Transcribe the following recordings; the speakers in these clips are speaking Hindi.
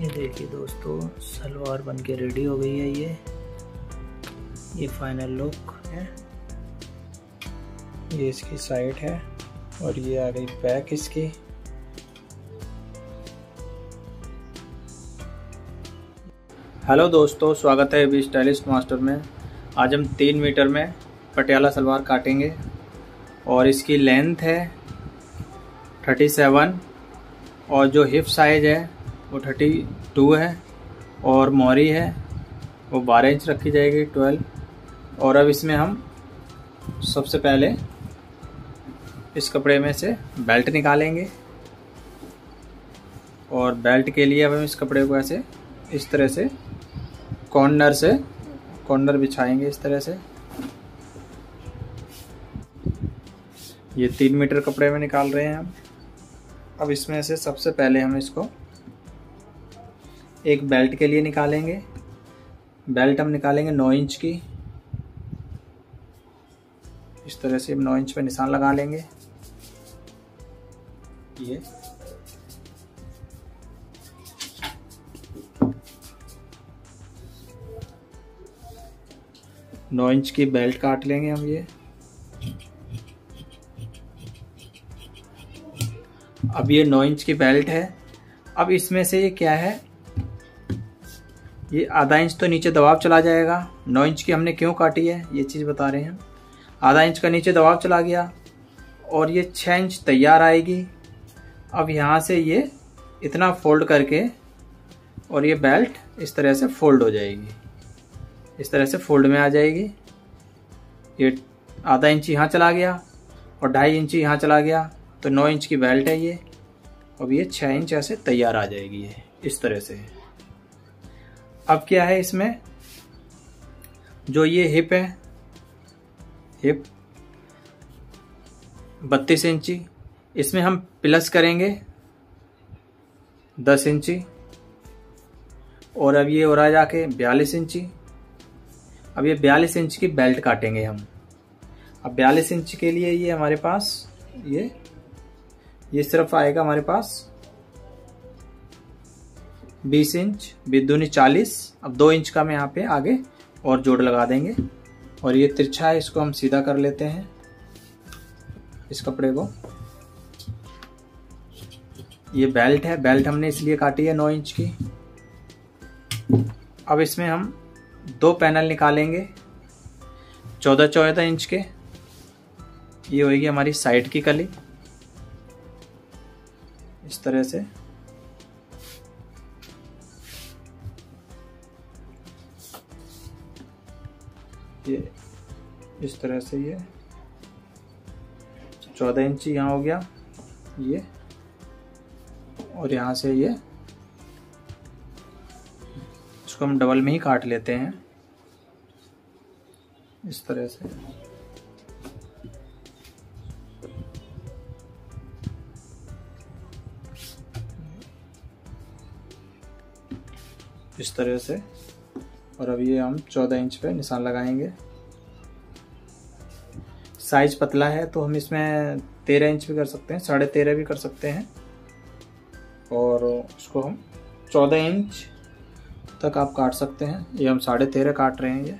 ये देखिए दोस्तों, सलवार बन के रेडी हो गई है। ये फाइनल लुक है। ये इसकी साइड है और ये आ गई बैक इसकी। हेलो दोस्तों, स्वागत है एवी स्टाइलिस्ट मास्टर में। आज हम 3 मीटर में पटियाला सलवार काटेंगे और इसकी लेंथ है 37 और जो हिप साइज है वो 32 है और मोहरी है वो 12 इंच रखी जाएगी, 12। और अब इसमें हम सबसे पहले इस कपड़े में से बेल्ट निकालेंगे और बेल्ट के लिए अब हम इस कपड़े को ऐसे इस तरह से कॉर्नर बिछाएंगे इस तरह से। ये 3 मीटर कपड़े में निकाल रहे हैं हम। अब इसमें से सबसे पहले हम इसको एक बेल्ट के लिए निकालेंगे। बेल्ट हम निकालेंगे 9 इंच की। इस तरह से हम 9 इंच पे निशान लगा लेंगे। ये नौ इंच की बेल्ट काट लेंगे हम। ये अब ये 9 इंच की बेल्ट है। अब इसमें से ये क्या है, ये आधा इंच तो नीचे दबाव चला जाएगा। 9 इंच की हमने क्यों काटी है ये चीज़ बता रहे हैं। आधा इंच का नीचे दबाव चला गया और ये 6 इंच तैयार आएगी। अब यहाँ से ये इतना फोल्ड करके और ये बेल्ट इस तरह से फोल्ड हो जाएगी, इस तरह से फोल्ड में आ जाएगी। ये आधा इंच यहाँ चला गया और 2.5 इंच यहाँ चला गया, तो 9 इंच की बेल्ट है ये। अब ये 6 इंच ऐसे तैयार आ जाएगी ये इस तरह से। अब क्या है इसमें, जो ये हिप है, हिप 32 इंची, इसमें हम प्लस करेंगे 10 इंची और अब ये हो रहा जाके 42 इंची। अब ये 42 इंच की बेल्ट काटेंगे हम। अब 42 इंच के लिए ये हमारे पास ये सिर्फ आएगा हमारे पास 20 इंच, 20 दूनी 40। अब 2 इंच का हम यहाँ पे आगे और जोड़ लगा देंगे। और ये तिरछा है, इसको हम सीधा कर लेते हैं इस कपड़े को। ये बेल्ट है, बेल्ट हमने इसलिए काटी है 9 इंच की। अब इसमें हम 2 पैनल निकालेंगे 14-14 इंच के। ये होगी हमारी साइड की कली इस तरह से। ये इस तरह से ये 14 इंच यहाँ हो गया ये, और यहाँ से ये इसको हम डबल में ही काट लेते हैं इस तरह से। इस तरह से। और अब ये हम 14 इंच पे निशान लगाएंगे। साइज पतला है तो हम इसमें 13 इंच भी कर सकते हैं, 13.5 भी कर सकते हैं। और उसको हम 14 इंच तक आप काट सकते हैं। ये हम 13.5 काट रहे हैं। ये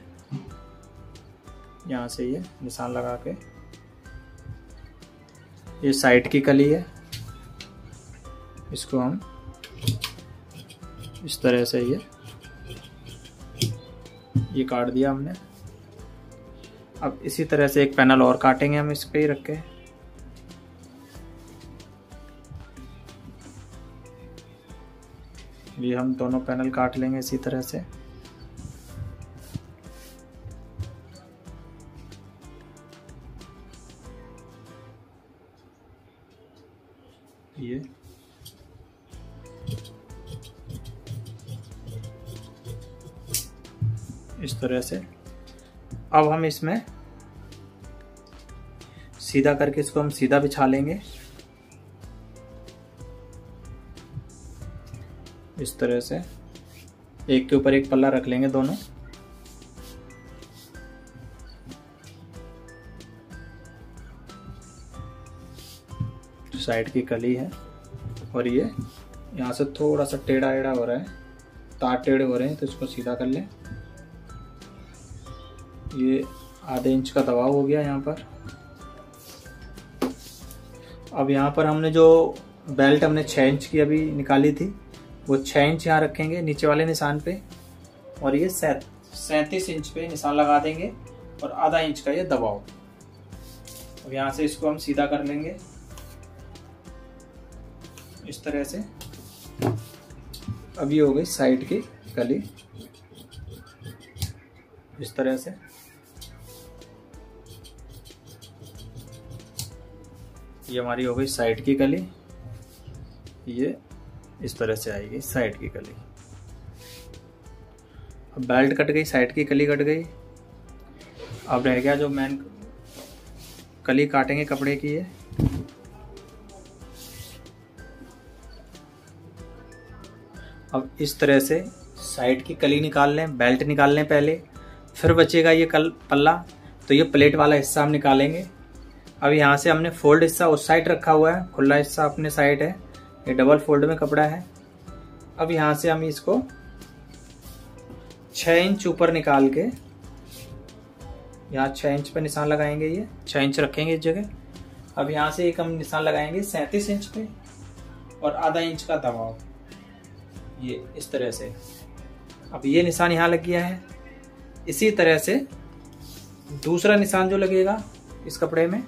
यहाँ से ये निशान लगा के, ये साइड की कली है, इसको हम इस तरह से ये काट दिया हमने। अब इसी तरह से 1 पैनल और काटेंगे हम, इस पे ही रख के। ये हम दोनों पैनल काट लेंगे इसी तरह से। ये इस तरह से। अब हम इसमें सीधा करके इसको हम सीधा बिछा लेंगे इस तरह से। एक के ऊपर एक पल्ला रख लेंगे दोनों। साइड की कली है और ये यहाँ से थोड़ा सा टेढ़ा एढ़ा हो रहा है, तार टेढ़े हो रहे हैं तो इसको सीधा कर लें। ये आधे इंच का दबाव हो गया यहाँ पर। अब यहाँ पर हमने जो बेल्ट हमने 6 इंच की अभी निकाली थी वो 6 इंच यहाँ रखेंगे नीचे वाले निशान पे, और ये 37 इंच पे निशान लगा देंगे और आधा इंच का ये दबाव। अब यहाँ से इसको हम सीधा कर लेंगे इस तरह से। अब ये हो गई साइड की कली इस तरह से। ये हमारी हो गई साइड की कली, ये इस तरह से आएगी साइड की कली। अब बेल्ट कट गई, साइड की कली कट गई। अब रह गया जो मेन कली काटेंगे कपड़े की, ये अब इस तरह से साइड की कली निकाल लें, बेल्ट निकाल लें पहले, फिर बचेगा ये कल पल्ला, तो ये प्लेट वाला हिस्सा हम निकालेंगे। अब यहाँ से हमने फोल्ड हिस्सा उस साइड रखा हुआ है, खुला हिस्सा अपने साइड है, ये डबल फोल्ड में कपड़ा है। अब यहाँ से हम इसको 6 इंच ऊपर निकाल के यहाँ 6 इंच पे निशान लगाएंगे, ये 6 इंच रखेंगे इस जगह। अब यहाँ से एक हम निशान लगाएंगे 37 इंच पे और आधा इंच का दबाव, ये इस तरह से। अब ये निशान यहाँ लग गया है। इसी तरह से दूसरा निशान जो लगेगा इस कपड़े में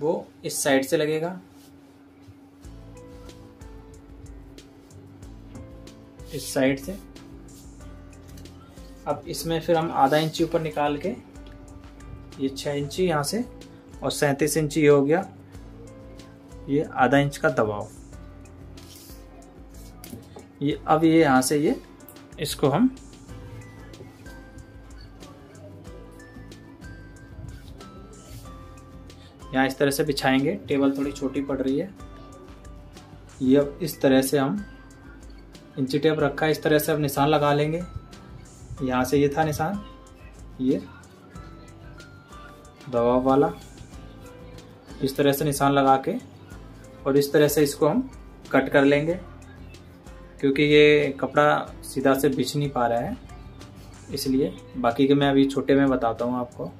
वो इस साइड से लगेगा, इस साइड से। अब इसमें फिर हम आधा इंची ऊपर निकाल के ये 6 इंची यहाँ से और 37 इंची हो गया, ये आधा इंच का दबाव। ये अब ये यहाँ से ये इसको हम यहाँ इस तरह से बिछाएंगे। टेबल थोड़ी छोटी पड़ रही है ये। अब इस तरह से हम इंची टेप रखा है, इस तरह से अब निशान लगा लेंगे। यहाँ से ये था निशान, ये दबाव वाला, इस तरह से निशान लगा के और इस तरह से इसको हम कट कर लेंगे, क्योंकि ये कपड़ा सीधा से बिछ नहीं पा रहा है इसलिए। बाकी के मैं अभी छोटे में बताता हूँ आपको,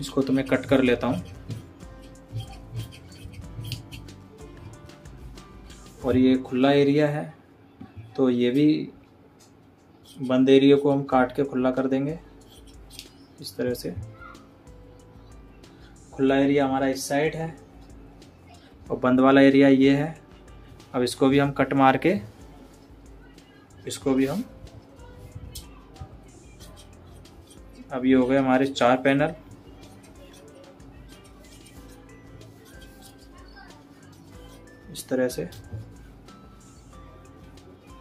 इसको तो मैं कट कर लेता हूँ। और ये खुला एरिया है तो ये भी बंद एरिया को हम काट के खुला कर देंगे इस तरह से। खुला एरिया हमारा इस साइड है और बंद वाला एरिया ये है। अब इसको भी हम कट मार के इसको भी हम, अब ये हो गए हमारे 4 पैनल। इस तरह से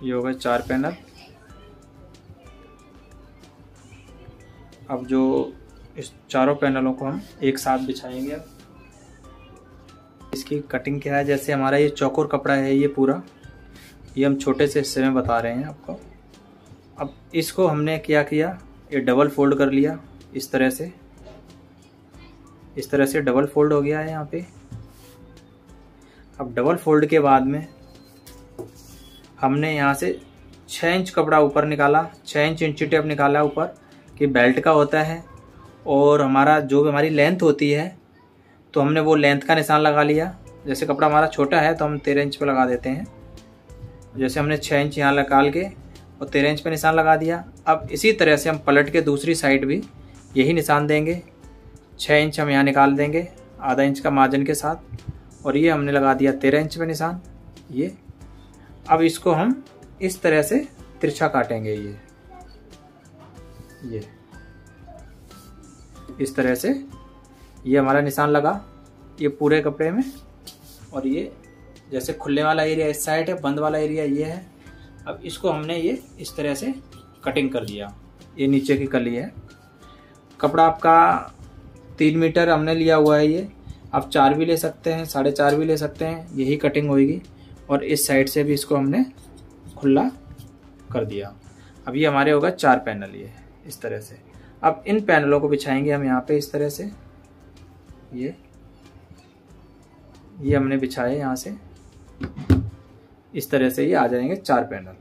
ये हो गए 4 पैनल। अब जो इस चारों पैनलों को हम एक साथ बिछाएंगे। इसकी कटिंग क्या है, जैसे हमारा ये चौकोर कपड़ा है ये पूरा, ये हम छोटे से हिस्से में बता रहे हैं आपको। अब इसको हमने क्या किया, ये डबल फोल्ड कर लिया इस तरह से, इस तरह से डबल फोल्ड हो गया है यहाँ पे। अब डबल फोल्ड के बाद में हमने यहाँ से 6 इंच कपड़ा ऊपर निकाला, 6 इंच इंची टेप निकाला ऊपर कि बेल्ट का होता है, और हमारा जो भी हमारी लेंथ होती है तो हमने वो लेंथ का निशान लगा लिया। जैसे कपड़ा हमारा छोटा है तो हम 13 इंच पे लगा देते हैं, जैसे हमने 6 इंच यहाँ निकाल के और 13 इंच पे निशान लगा दिया। अब इसी तरह से हम पलट के दूसरी साइड भी यही निशान देंगे, 6 इंच हम यहाँ निकाल देंगे आधा इंच का मार्जिन के साथ, और ये हमने लगा दिया 13 इंच पे निशान ये। अब इसको हम इस तरह से तिरछा काटेंगे ये इस तरह से। ये हमारा निशान लगा ये पूरे कपड़े में, और ये जैसे खुलने वाला एरिया इस साइड है, बंद वाला एरिया ये है। अब इसको हमने ये इस तरह से कटिंग कर दिया, ये नीचे की कली है। कपड़ा आपका 3 मीटर हमने लिया हुआ है ये, आप 4 भी ले सकते हैं, 4.5 भी ले सकते हैं, यही कटिंग होगी। और इस साइड से भी इसको हमने खुला कर दिया। अब ये हमारे होगा 4 पैनल ये इस तरह से। अब इन पैनलों को बिछाएंगे हम यहाँ पे इस तरह से, ये हमने बिछाए यहाँ से। इस तरह से ये आ जाएंगे चार पैनल।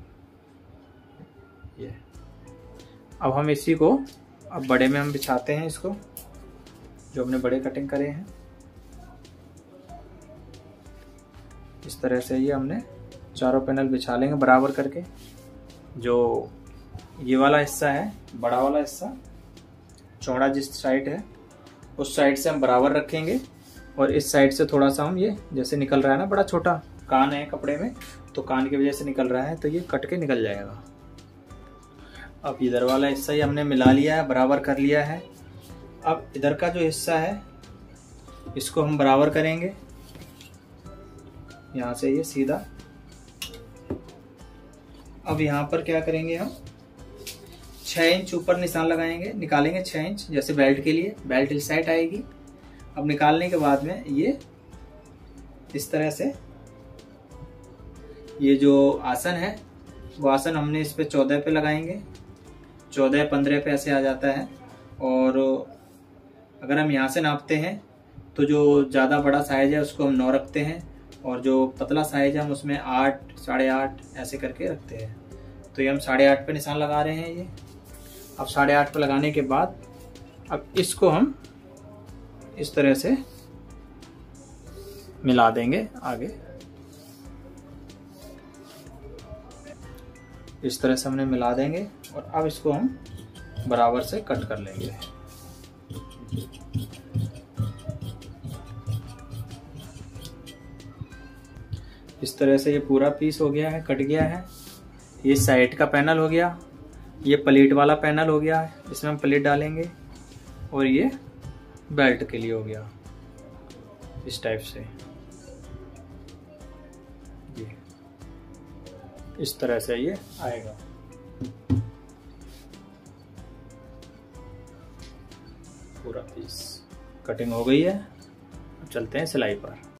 ये अब हम इसी को अब बड़े में हम बिछाते हैं इसको, जो हमने बड़े कटिंग करे हैं। इस तरह से ये हमने चारों पैनल बिछा लेंगे बराबर करके। जो ये वाला हिस्सा है, बड़ा वाला हिस्सा, चौड़ा जिस साइड है उस साइड से हम बराबर रखेंगे, और इस साइड से थोड़ा सा हम ये जैसे निकल रहा है ना, बड़ा छोटा कान है कपड़े में तो कान की वजह से निकल रहा है, तो ये कट के निकल जाएगा। अब इधर वाला हिस्सा ही हमने मिला लिया है, बराबर कर लिया है। अब इधर का जो हिस्सा है इसको हम बराबर करेंगे यहाँ से ये सीधा। अब यहाँ पर क्या करेंगे हम 6 इंच ऊपर निशान लगाएंगे, निकालेंगे 6 इंच जैसे बेल्ट के लिए, बेल्ट इस साइड आएगी। अब निकालने के बाद में ये इस तरह से ये जो आसन है वो आसन हमने इस पे 14 पे लगाएंगे, 14-15 पे ऐसे आ जाता है। और अगर हम यहाँ से नापते हैं तो जो ज़्यादा बड़ा साइज़ है उसको हम 9 रखते हैं, और जो पतला साइज़ है हम उसमें 8, 8.5 ऐसे करके रखते हैं। तो ये हम 8.5 पे निशान लगा रहे हैं ये। अब 8.5 पे लगाने के बाद अब इसको हम इस तरह से मिला देंगे आगे। इस तरह से हमने मिला देंगे, और अब इसको हम बराबर से कट कर लेंगे। इस तरह से ये पूरा पीस हो गया है, कट गया है। ये साइड का पैनल हो गया, ये प्लेट वाला पैनल हो गया है, इसमें हम प्लेट डालेंगे, और ये बेल्ट के लिए हो गया इस टाइप से। ये इस तरह से ये आएगा। पूरा पीस कटिंग हो गई है। अब चलते हैं सिलाई पर।